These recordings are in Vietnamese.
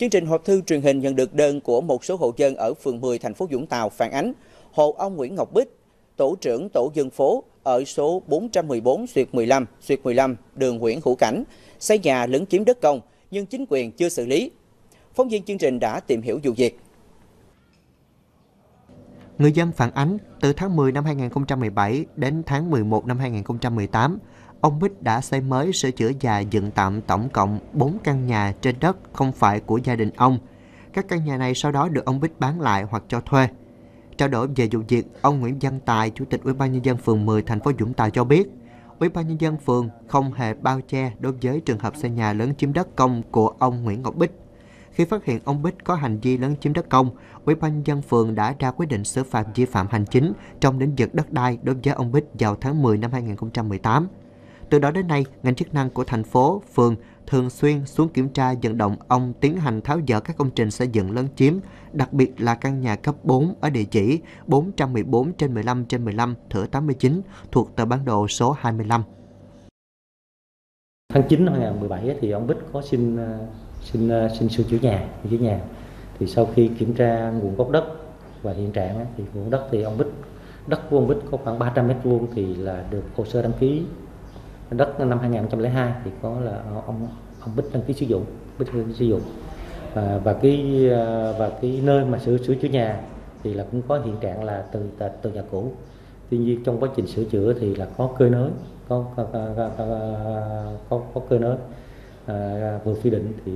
Chương trình hộp thư truyền hình nhận được đơn của một số hộ dân ở phường 10 thành phố Vũng Tàu phản ánh hộ ông Nguyễn Ngọc Bích, tổ trưởng tổ dân phố ở số 414/15/15 đường Nguyễn Hữu Cảnh, xây nhà lấn chiếm đất công nhưng chính quyền chưa xử lý. Phóng viên chương trình đã tìm hiểu vụ việc. Người dân phản ánh từ tháng 10 năm 2017 đến tháng 11 năm 2018, ông Bích đã xây mới, sửa chữa và dựng tạm tổng cộng 4 căn nhà trên đất không phải của gia đình ông. Các căn nhà này sau đó được ông Bích bán lại hoặc cho thuê. Trao đổi về vụ việc, ông Nguyễn Văn Tài, Chủ tịch Ủy ban nhân dân phường 10 thành phố Vũng Tàu cho biết, Ủy ban nhân dân phường không hề bao che đối với trường hợp xây nhà lấn chiếm đất công của ông Nguyễn Ngọc Bích. Khi phát hiện ông Bích có hành vi lấn chiếm đất công, Ủy ban nhân dân phường đã ra quyết định xử phạt vi phạm hành chính trong lĩnh vực đất đai đối với ông Bích vào tháng 10 năm 2018. Từ đó đến nay, ngành chức năng của thành phố, phường thường xuyên xuống kiểm tra, vận động ông tiến hành tháo dỡ các công trình xây dựng lấn chiếm, đặc biệt là căn nhà cấp 4 ở địa chỉ 414/15/15 Thửa 89 thuộc tờ bản đồ số 25. Tháng 9 năm 2017 thì ông Bích có xin sửa chữa nhà, thì sau khi kiểm tra nguồn gốc đất và hiện trạng thì nguồn đất thì ông Bích, đất của ông Bích có khoảng 300 m² thì là được hồ sơ đăng ký đất năm 2002 thì có là ông Bích đăng ký sử dụng, và cái nơi mà sửa chữa nhà thì là cũng có hiện trạng là từ nhà cũ. Tuy nhiên trong quá trình sửa chữa thì là có cơi nới, có cơi nới vượt quy định thì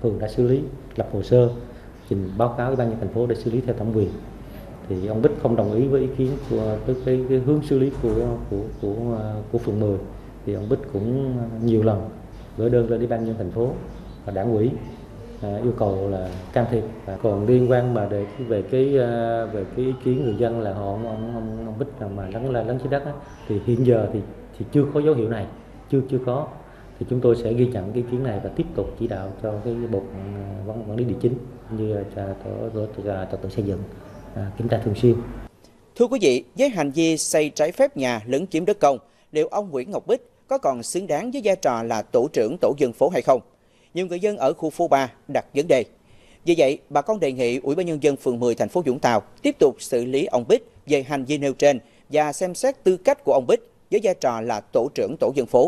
phường đã xử lý, lập hồ sơ trình báo cáo Ủy ban nhân dân thành phố để xử lý theo thẩm quyền. Thì ông Bích không đồng ý với ý kiến của cái hướng xử lý của phường 10. Thì ông Bích cũng nhiều lần gửi đơn lên Ủy ban nhân dân thành phố và Đảng ủy yêu cầu là can thiệp. Và còn liên quan mà về cái ý kiến người dân là họ ông Bích mà lấn chiếm đất á, thì hiện giờ thì chưa có dấu hiệu này, chưa có. Thì chúng tôi sẽ ghi nhận cái ý kiến này và tiếp tục chỉ đạo cho cái bộ quản lý địa chính như là trật tự xây dựng kiểm tra thường xuyên. Thưa quý vị, với hành vi xây trái phép nhà lấn chiếm đất công, liệu ông Nguyễn Ngọc Bích có còn xứng đáng với vai trò là tổ trưởng tổ dân phố hay không? Nhiều người dân ở khu phố 3 đặt vấn đề. Vì vậy, bà con đề nghị Ủy ban nhân dân phường 10 thành phố Vũng Tàu tiếp tục xử lý ông Bích về hành vi nêu trên và xem xét tư cách của ông Bích với vai trò là tổ trưởng tổ dân phố.